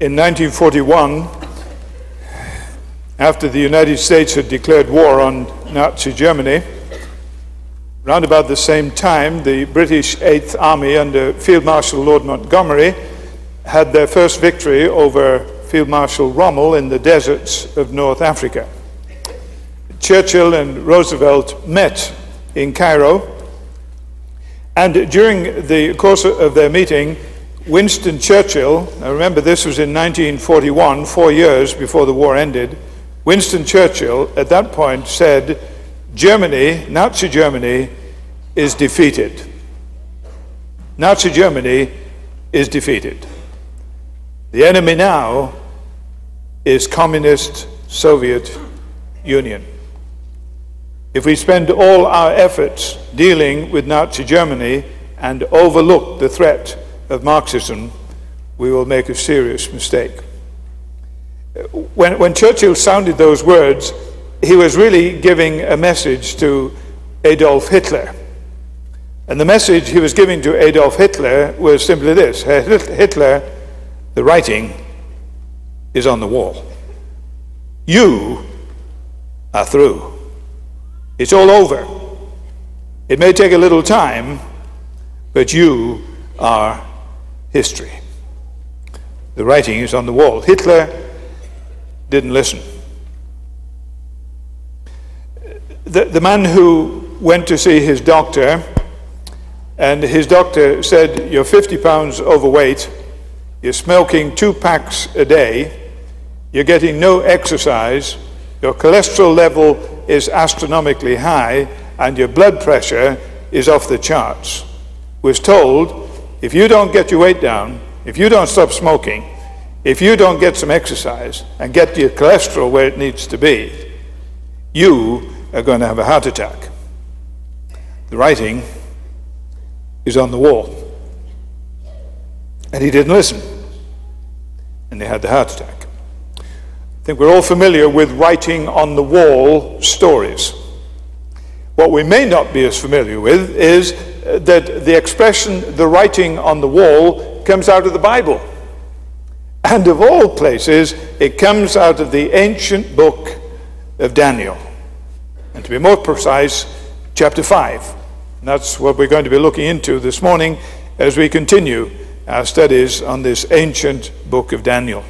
In 1941, after the United States had declared war on Nazi Germany, around about the same time, the British 8th Army under Field Marshal Lord Montgomery had their first victory over Field Marshal Rommel in the deserts of North Africa. Churchill and Roosevelt met in Cairo, and during the course of their meeting, Winston Churchill, now remember this was in 1941, 4 years before the war ended, Winston Churchill at that point said, Germany, Nazi Germany, is defeated. Nazi Germany is defeated. The enemy now is Communist Soviet Union. If we spend all our efforts dealing with Nazi Germany and overlook the threat of Marxism, we will make a serious mistake. When Churchill sounded those words, he was really giving a message to Adolf Hitler. And the message he was giving to Adolf Hitler was simply this: Hitler, the writing is on the wall. You are through. It's all over. It may take a little time, but you are history. The writing is on the wall. Hitler didn't listen. The man who went to see his doctor, and his doctor said, you're 50 pounds overweight, you're smoking 2 packs a day, you're getting no exercise, your cholesterol level is astronomically high, and your blood pressure is off the charts, was told, if you don't get your weight down, if you don't stop smoking, if you don't get some exercise and get your cholesterol where it needs to be, you are going to have a heart attack. The writing is on the wall. And he didn't listen. And he had the heart attack. I think we're all familiar with writing on the wall stories. What we may not be as familiar with is that the expression, the writing on the wall, comes out of the Bible. And of all places, it comes out of the ancient book of Daniel. And to be more precise, chapter 5. And that's what we're going to be looking into this morning as we continue our studies on this ancient book of Daniel.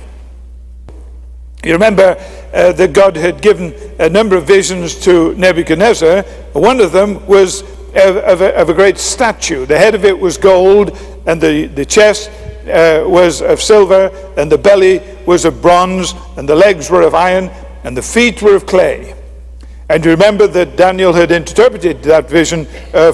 You remember that God had given a number of visions to Nebuchadnezzar. One of them was of a great statue. The head of it was gold, and the chest was of silver, and the belly was of bronze, and the legs were of iron, and the feet were of clay. And you remember that Daniel had interpreted that vision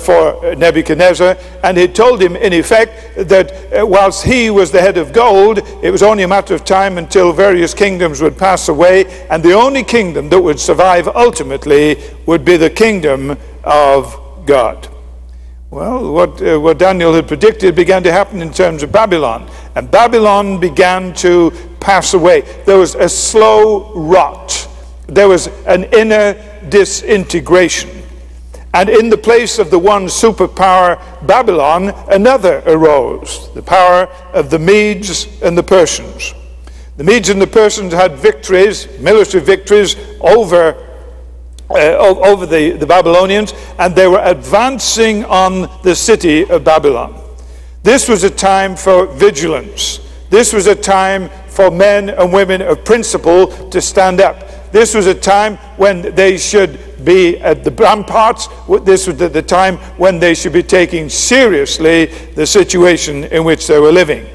for Nebuchadnezzar, and he told him, in effect, that whilst he was the head of gold, it was only a matter of time until various kingdoms would pass away, and the only kingdom that would survive ultimately would be the kingdom of God. Well, what Daniel had predicted began to happen in terms of Babylon, and Babylon began to pass away. There was a slow rot. There was an inner disintegration. And in the place of the one superpower, Babylon, another arose, the power of the Medes and the Persians. The Medes and the Persians had victories, military victories, over the Babylonians, and they were advancing on the city of Babylon. This was a time for vigilance. This was a time for men and women of principle to stand up. This was a time when they should be at the ramparts. This was the time when they should be taking seriously the situation in which they were living.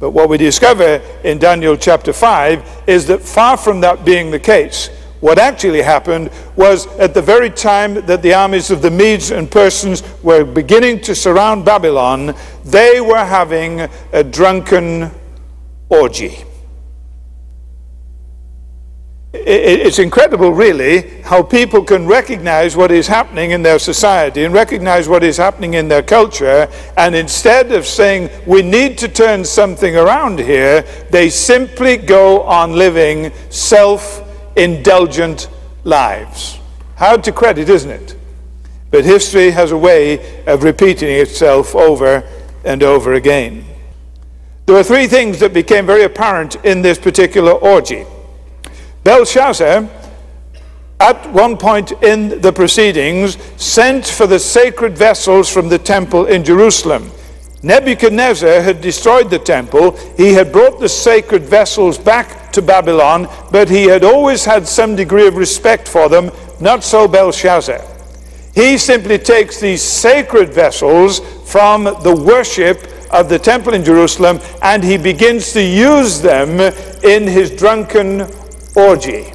But what we discover in Daniel chapter 5 is that far from that being the case, what actually happened was, at the very time that the armies of the Medes and Persians were beginning to surround Babylon, they were having a drunken orgy. It's incredible, really, how people can recognize what is happening in their society and recognize what is happening in their culture, and instead of saying, we need to turn something around here, they simply go on living self-indulgent lives. Hard to credit, isn't it? But history has a way of repeating itself over and over again. There were three things that became very apparent in this particular orgy. Belshazzar, at one point in the proceedings, sent for the sacred vessels from the temple in Jerusalem. Nebuchadnezzar had destroyed the temple. He had brought the sacred vessels back to Babylon, but he had always had some degree of respect for them. Not so Belshazzar. He simply takes these sacred vessels from the worship of the temple in Jerusalem, and he begins to use them in his drunken orgy.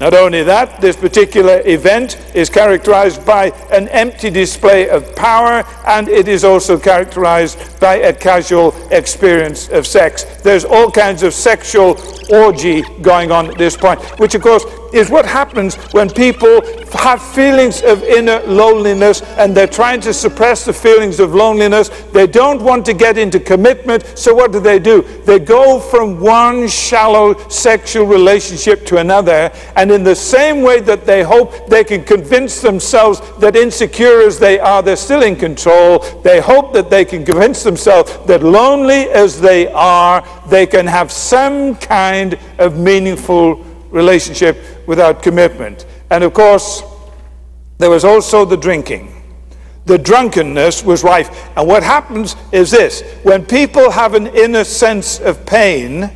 Not only that, this particular event is characterized by an empty display of power, and it is also characterized by a casual experience of sex. There's all kinds of sexual orgy going on at this point, which of course is what happens when people have feelings of inner loneliness and they're trying to suppress the feelings of loneliness. They don't want to get into commitment, so what do? They go from one shallow sexual relationship to another, and in the same way that they hope they can convince themselves that, insecure as they are, they're still in control, they hope that they can convince themselves that, lonely as they are, they can have some kind of meaningful relationship without commitment. And of course, there was also the drinking. The drunkenness was rife. And what happens is this: when people have an inner sense of pain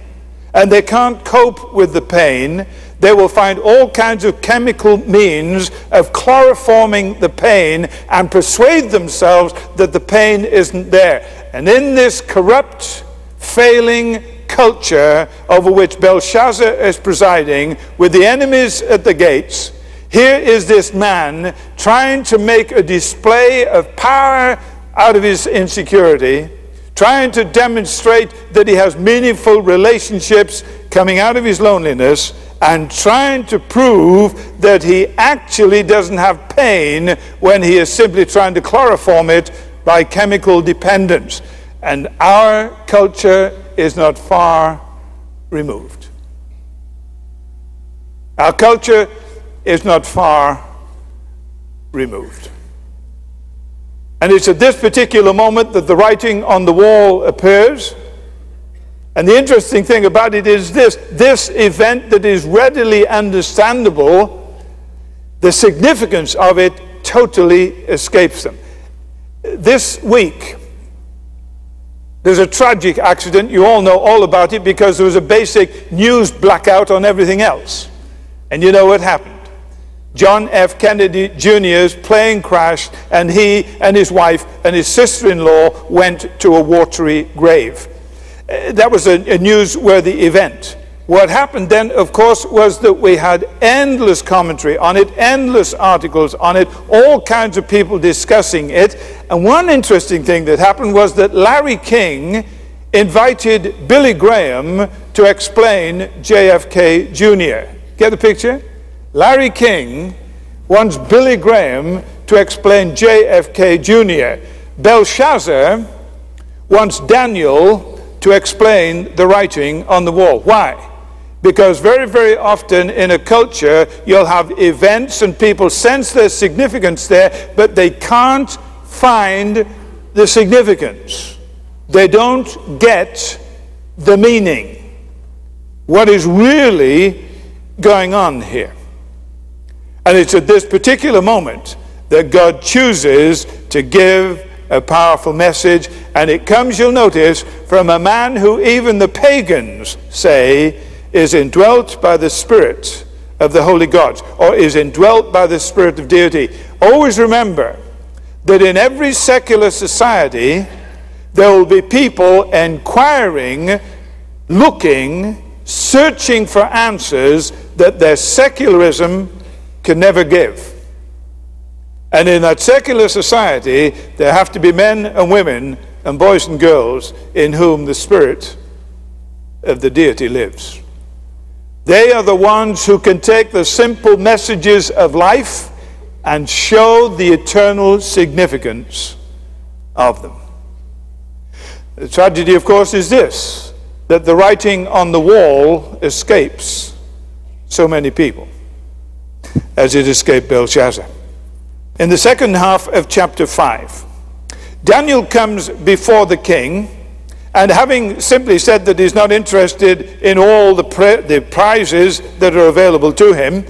and they can't cope with the pain, they will find all kinds of chemical means of chloroforming the pain and persuade themselves that the pain isn't there. And in this corrupt, failing culture over which Belshazzar is presiding, with the enemies at the gates, here is this man trying to make a display of power out of his insecurity, trying to demonstrate that he has meaningful relationships coming out of his loneliness, and trying to prove that he actually doesn't have pain when he is simply trying to chloroform it by chemical dependence. And our culture is not far removed. Our culture is not far removed. And it's at this particular moment that the writing on the wall appears. And the interesting thing about it is this event that is readily understandable, the significance of it totally escapes them. This week, there's a tragic accident. You all know all about it because there was a basic news blackout on everything else. And you know what happened. John F. Kennedy Jr.'s plane crashed, and he and his wife and his sister-in-law went to a watery grave. That was a newsworthy event. What happened then, of course, was that we had endless commentary on it, endless articles on it, all kinds of people discussing it. And one interesting thing that happened was that Larry King invited Billy Graham to explain JFK Jr. Get the picture? Larry King wants Billy Graham to explain JFK Jr. Belshazzar wants Daniel to explain the writing on the wall. Why? Because very, very often in a culture, you'll have events and people sense their significance there, but they can't find the significance. They don't get the meaning. What is really going on here? And it's at this particular moment that God chooses to give a powerful message, and it comes, you'll notice, from a man who even the pagans say is indwelt by the Spirit of the Holy Gods, or is indwelt by the Spirit of Deity. Always remember that in every secular society there will be people inquiring, looking, searching for answers that their secularism can never give. And in that secular society, there have to be men and women and boys and girls in whom the Spirit of the Deity lives. They are the ones who can take the simple messages of life and show the eternal significance of them. The tragedy, of course, is this, that the writing on the wall escapes so many people, as it escaped Belshazzar. In the second half of chapter 5, Daniel comes before the king, And having simply said that he's not interested in all the prizes that are available to him,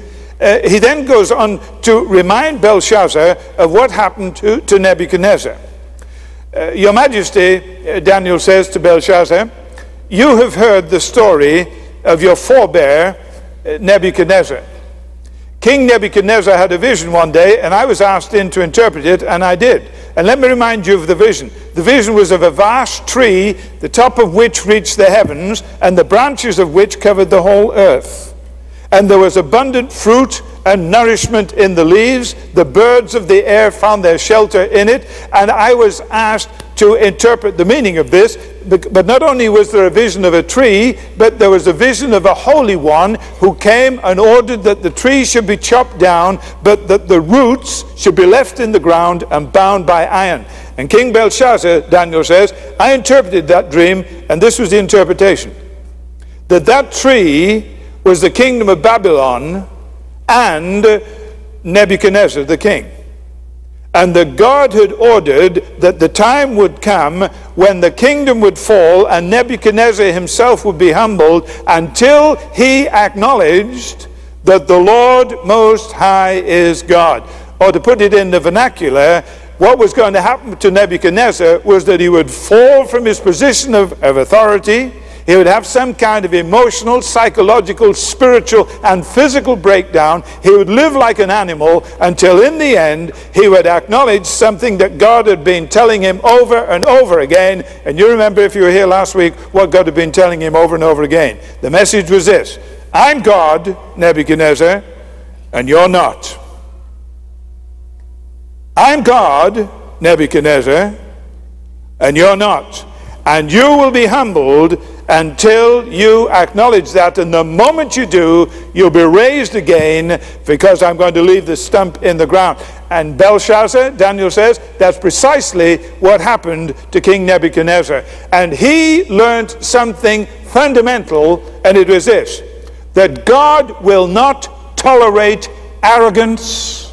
he then goes on to remind Belshazzar of what happened to Nebuchadnezzar. Your Majesty, Daniel says to Belshazzar, you have heard the story of your forebear, Nebuchadnezzar. King Nebuchadnezzar had a vision one day, and I was asked in to interpret it, and I did. And let me remind you of the vision. The vision was of a vast tree, the top of which reached the heavens, and the branches of which covered the whole earth. And there was abundant fruit and nourishment in the leaves. The birds of the air found their shelter in it. And I was asked to interpret the meaning of this. But not only was there a vision of a tree, but there was a vision of a holy one who came and ordered that the tree should be chopped down, but that the roots should be left in the ground and bound by iron. And King Belshazzar, Daniel says, I interpreted that dream, and this was the interpretation. That tree was the kingdom of Babylon and Nebuchadnezzar the king. And that God had ordered that the time would come when the kingdom would fall and Nebuchadnezzar himself would be humbled until he acknowledged that the Lord Most High is God. Or to put it in the vernacular, what was going to happen to Nebuchadnezzar was that he would fall from his position of authority. He would have some kind of emotional, psychological, spiritual, and physical breakdown. He would live like an animal until in the end he would acknowledge something that God had been telling him over and over again. And you remember, if you were here last week, what God had been telling him over and over again. The message was this: I'm God, Nebuchadnezzar, and you're not. I'm God, Nebuchadnezzar, and you're not. And you will be humbled until you acknowledge that, and the moment you do, you'll be raised again, because I'm going to leave the stump in the ground. And Belshazzar, Daniel says, that's precisely what happened to King Nebuchadnezzar. And he learned something fundamental, and it was this: that God will not tolerate arrogance.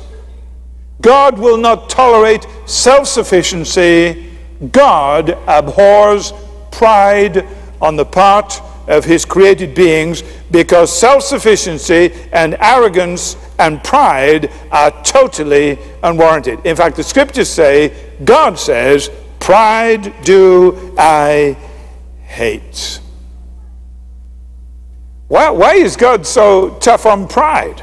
God will not tolerate self-sufficiency. God abhors pride on the part of his created beings, because self-sufficiency and arrogance and pride are totally unwarranted. In fact, the scriptures say, God says, pride do I hate. Why is God so tough on pride?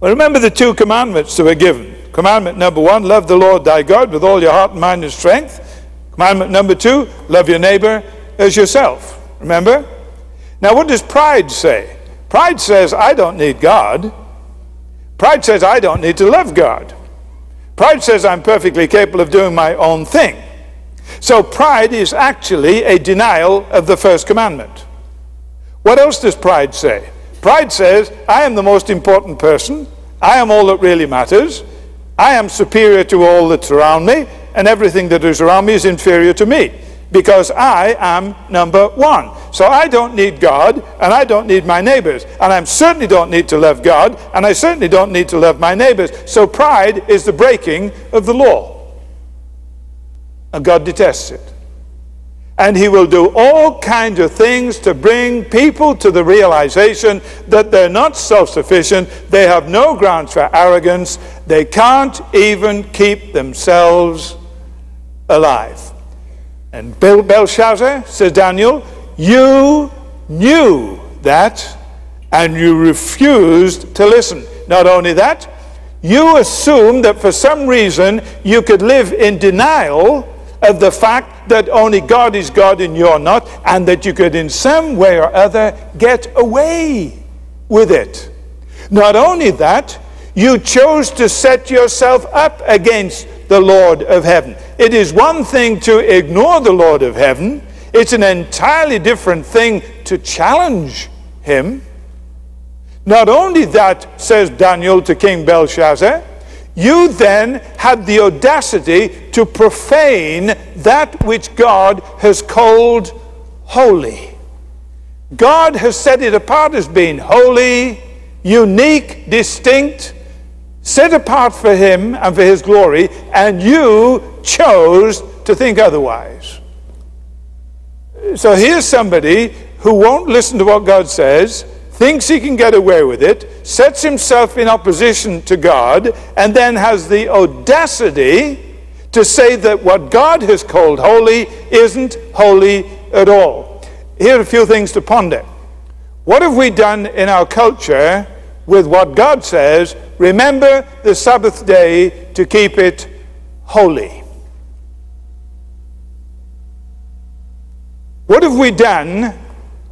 Well, remember the two commandments that were given. Commandment number one, love the Lord thy God with all your heart, mind, and strength. Commandment number two, love your neighbor as yourself. Remember? Now, what does pride say? Pride says, I don't need God. Pride says, I don't need to love God. Pride says, I'm perfectly capable of doing my own thing. So pride is actually a denial of the first commandment. What else does pride say? Pride says, I am the most important person. I am all that really matters. I am superior to all that's around me, and everything that is around me is inferior to me, because I am number one. So I don't need God, and I don't need my neighbors, and I certainly don't need to love God, and I certainly don't need to love my neighbors. So pride is the breaking of the law, and God detests it. And he will do all kinds of things to bring people to the realization that they're not self-sufficient, they have no grounds for arrogance, they can't even keep themselves alive. And Belshazzar, says Daniel, you knew that, and you refused to listen. Not only that, you assumed that for some reason you could live in denial of the fact that only God is God and you're not, and that you could in some way or other get away with it. Not only that, you chose to set yourself up against the Lord of heaven. It is one thing to ignore the Lord of heaven. It's an entirely different thing to challenge him. Not only that, says Daniel to King Belshazzar, you then had the audacity to profane that which God has called holy. God has set it apart as being holy, unique, distinct, set apart for him and for his glory, and you chose to think otherwise. So here's somebody who won't listen to what God says, thinks he can get away with it, sets himself in opposition to God, and then has the audacity to say that what God has called holy isn't holy at all. Here are a few things to ponder. What have we done in our culture with what God says? Remember the Sabbath day to keep it holy. What have we done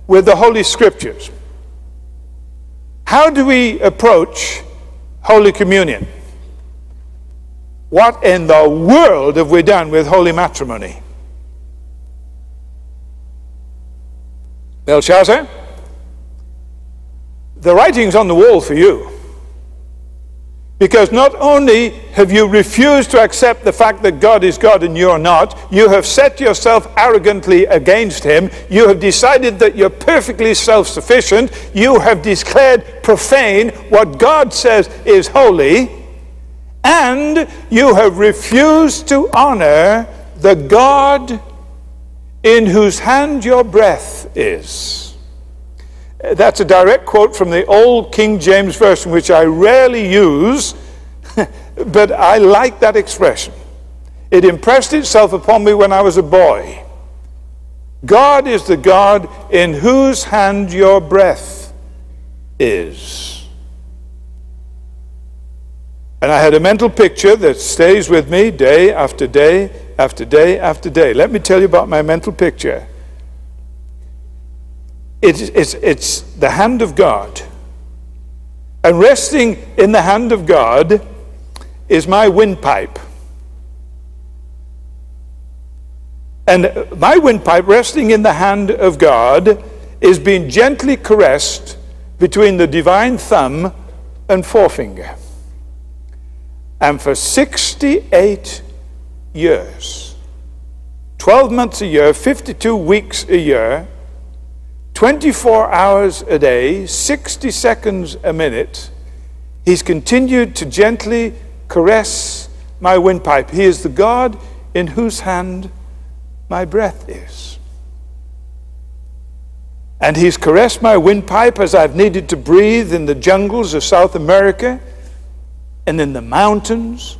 with the Holy Scriptures? How do we approach Holy Communion? What in the world have we done with holy matrimony? Belshazzar, the writing's on the wall for you. Because not only have you refused to accept the fact that God is God and you're not, you have set yourself arrogantly against him, you have decided that you're perfectly self-sufficient, you have declared profane what God says is holy, and you have refused to honor the God in whose hand your breath is. That's a direct quote from the old King James Version, which I rarely use, but I like that expression. It impressed itself upon me when I was a boy. God is the God in whose hand your breath is. And I had a mental picture that stays with me day after day after day after day. Let me tell you about my mental picture. It's the hand of God. And resting in the hand of God is my windpipe. And my windpipe resting in the hand of God is being gently caressed between the divine thumb and forefinger. And for 68 years, 12 months a year, 52 weeks a year, 24 hours a day, 60 seconds a minute, he's continued to gently caress my windpipe. He is the God in whose hand my breath is. And he's caressed my windpipe as I've needed to breathe in the jungles of South America and in the mountains,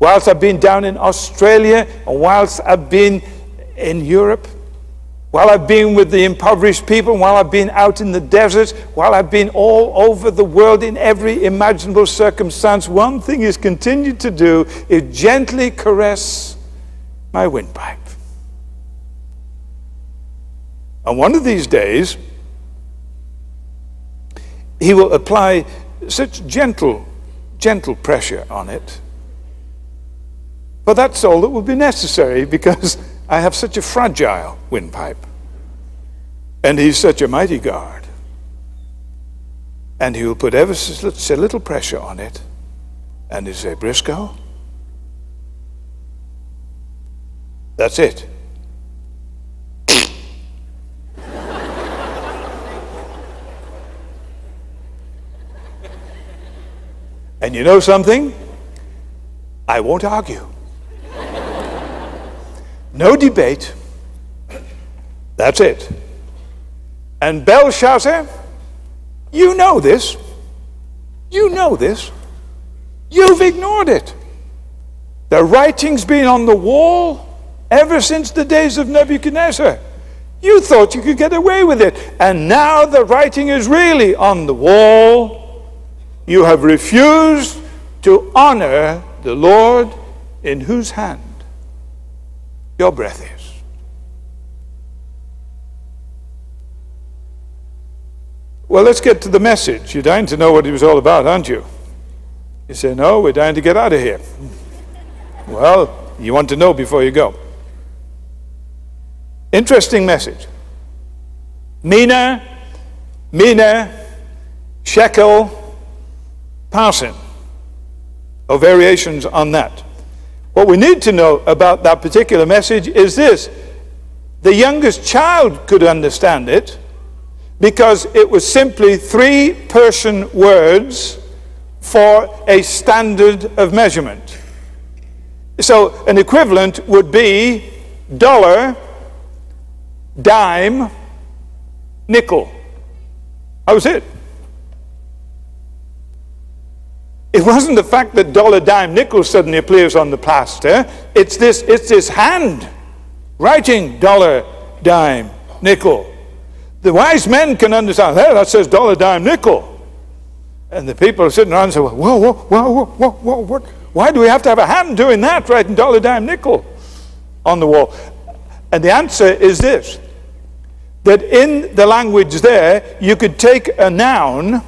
whilst I've been down in Australia and whilst I've been in Europe. While I've been with the impoverished people, while I've been out in the deserts, while I've been all over the world in every imaginable circumstance, one thing he's continued to do is gently caress my windpipe. And one of these days, he will apply such gentle pressure on it. But that's all that will be necessary, because I have such a fragile windpipe, and he's such a mighty God, and he will put ever such a little pressure on it, and he'll say, Briscoe, that's it. And you know something? I won't argue. No debate. That's it. And Belshazzar, you know this. You know this. You've ignored it. The writing's been on the wall ever since the days of Nebuchadnezzar. You thought you could get away with it. And now the writing is really on the wall. You have refused to honor the Lord in whose hand your breath is. Well, let's get to the message. You're dying to know what it was all about, aren't you? You say, no, we're dying to get out of here. Well, you want to know before you go. Interesting message. Mina, shekel, parson, or variations on that. What we need to know about that particular message is this. The youngest child could understand it because it was simply three Persian words for a standard of measurement. So an equivalent would be dollar dime, nickel. That was it. It wasn't the fact that dollar, dime, nickel suddenly appears on the plaster. It's this hand writing dollar, dime, nickel. The wise men can understand, hey, that says dollar, dime, nickel. And the people sitting around say, whoa, why do we have to have a hand doing that, writing dollar, dime, nickel on the wall? And the answer is this, that in the language there, you could take a noun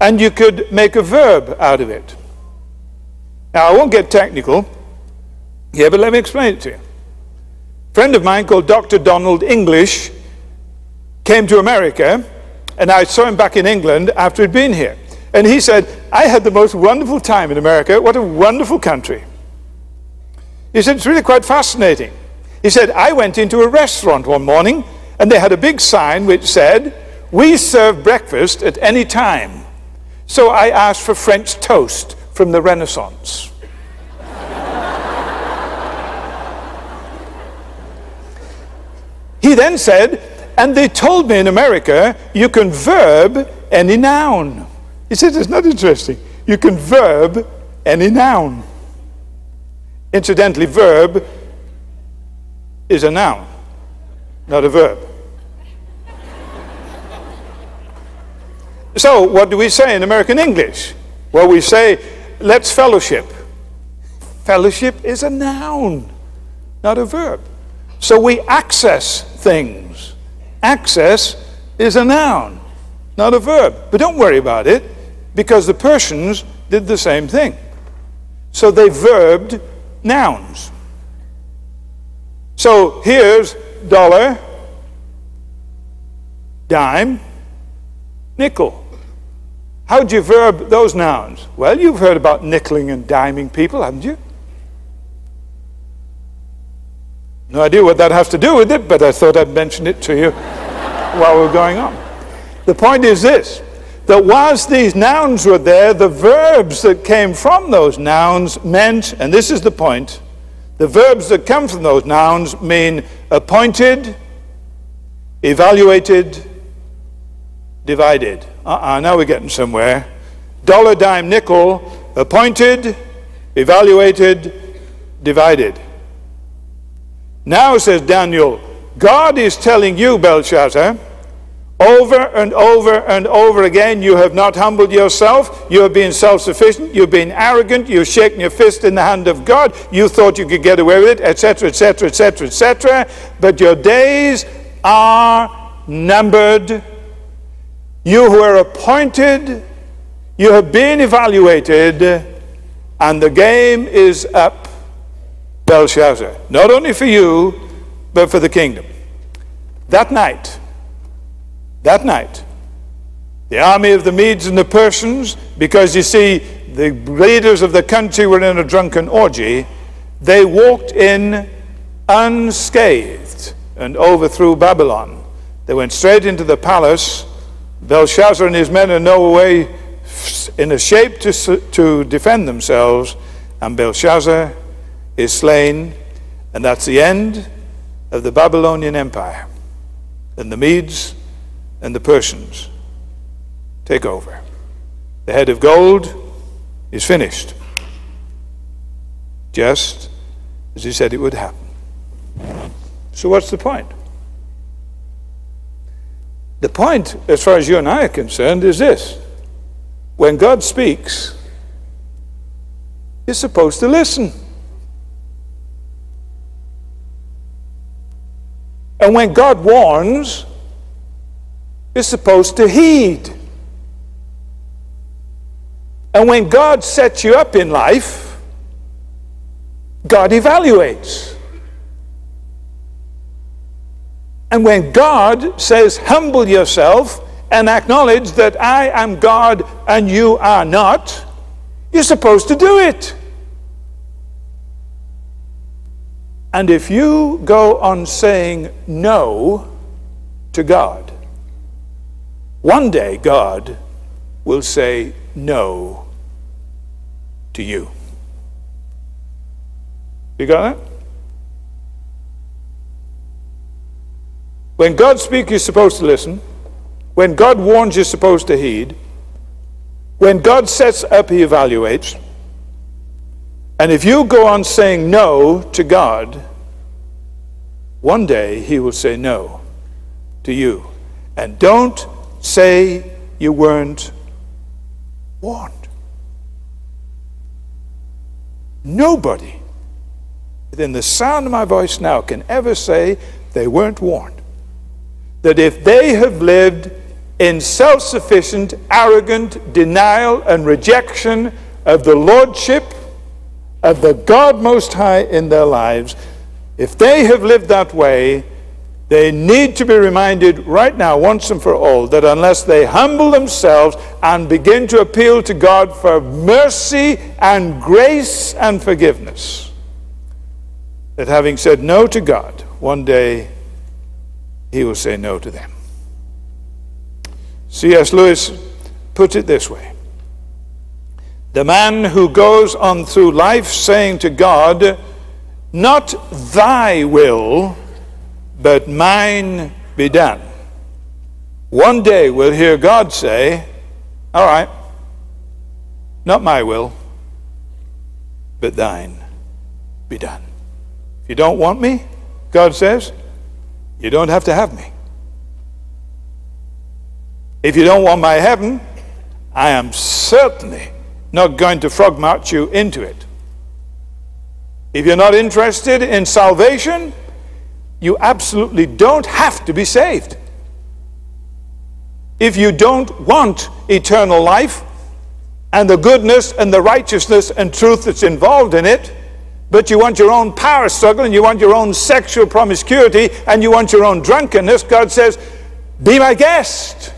and you could make a verb out of it. Now, I won't get technical here, but let me explain it to you. A friend of mine called Dr. Donald English came to America, and I saw him back in England after he'd been here. And he said, I had the most wonderful time in America. What a wonderful country. He said, it's really quite fascinating. He said, I went into a restaurant one morning, and they had a big sign which said, we serve breakfast at any time. So I asked for French toast from the Renaissance. He then said, and they told me in America, you can verb any noun. He said, it's not interesting. You can verb any noun. Incidentally, verb is a noun, not a verb. So what do we say in American English? Well, we say, let's fellowship. Fellowship is a noun, not a verb. So we access things. Access is a noun, not a verb. But don't worry about it, because the Persians did the same thing. So they verbed nouns. So here's dollar, dime, nickel. How do you verb those nouns? Well, you've heard about nickeling and diming people, haven't you? No idea what that has to do with it, but I thought I'd mention it to you while we're going on. The point is this, that whilst these nouns were there, the verbs that came from those nouns meant, and this is the point, the verbs that come from those nouns mean appointed, evaluated, divided. Now we're getting somewhere. Dollar, dime, nickel, appointed, evaluated, divided. Now, says Daniel, God is telling you, Belshazzar, over and over and over again, you have not humbled yourself, you have been self-sufficient, you've been arrogant, you've shaken your fist in the hand of God, you thought you could get away with it, etc., etc., etc., etc., but your days are numbered. You who are appointed, you have been evaluated, and the game is up. Belshazzar, not only for you, but for the kingdom. That night, the army of the Medes and the Persians, because you see, the leaders of the country were in a drunken orgy, they walked in unscathed and overthrew Babylon. They went straight into the palace. Belshazzar and his men are no way in a shape to defend themselves, and Belshazzar is slain, and that's the end of the Babylonian Empire, and the Medes and the Persians take over. The head of gold is finished, just as he said it would happen. So what's the point? The point, as far as you and I are concerned, is this. When God speaks, you're supposed to listen. And when God warns, you're supposed to heed. And when God sets you up in life, God evaluates. And when God says, humble yourself and acknowledge that I am God and you are not, you're supposed to do it. And if you go on saying no to God, one day God will say no to you. You got that? When God speaks, you're supposed to listen. When God warns, you're supposed to heed. When God sets up, he evaluates. And if you go on saying no to God, one day he will say no to you. And don't say you weren't warned. Nobody within the sound of my voice now can ever say they weren't warned. That if they have lived in self-sufficient, arrogant denial and rejection of the lordship of the God Most High in their lives, if they have lived that way, they need to be reminded right now, once and for all, that unless they humble themselves and begin to appeal to God for mercy and grace and forgiveness, that having said no to God, one day he will say no to them. C.S. Lewis put it this way: the man who goes on through life saying to God, "Not thy will, but mine be done," one day we'll hear God say, "All right, not my will, but thine be done. If you don't want me," God says, "you don't have to have me. If you don't want my heaven, I am certainly not going to frog march you into it. If you're not interested in salvation, you absolutely don't have to be saved. If you don't want eternal life and the goodness and the righteousness and truth that's involved in it, but you want your own power struggle and you want your own sexual promiscuity and you want your own drunkenness," God says, "be my guest."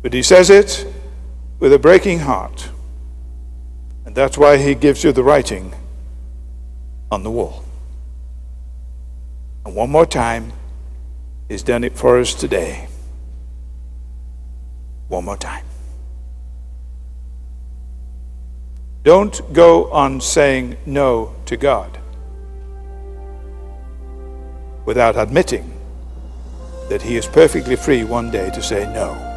But he says it with a breaking heart. And that's why he gives you the writing on the wall. And one more time, he's done it for us today. One more time. Don't go on saying no to God without admitting that he is perfectly free one day to say no.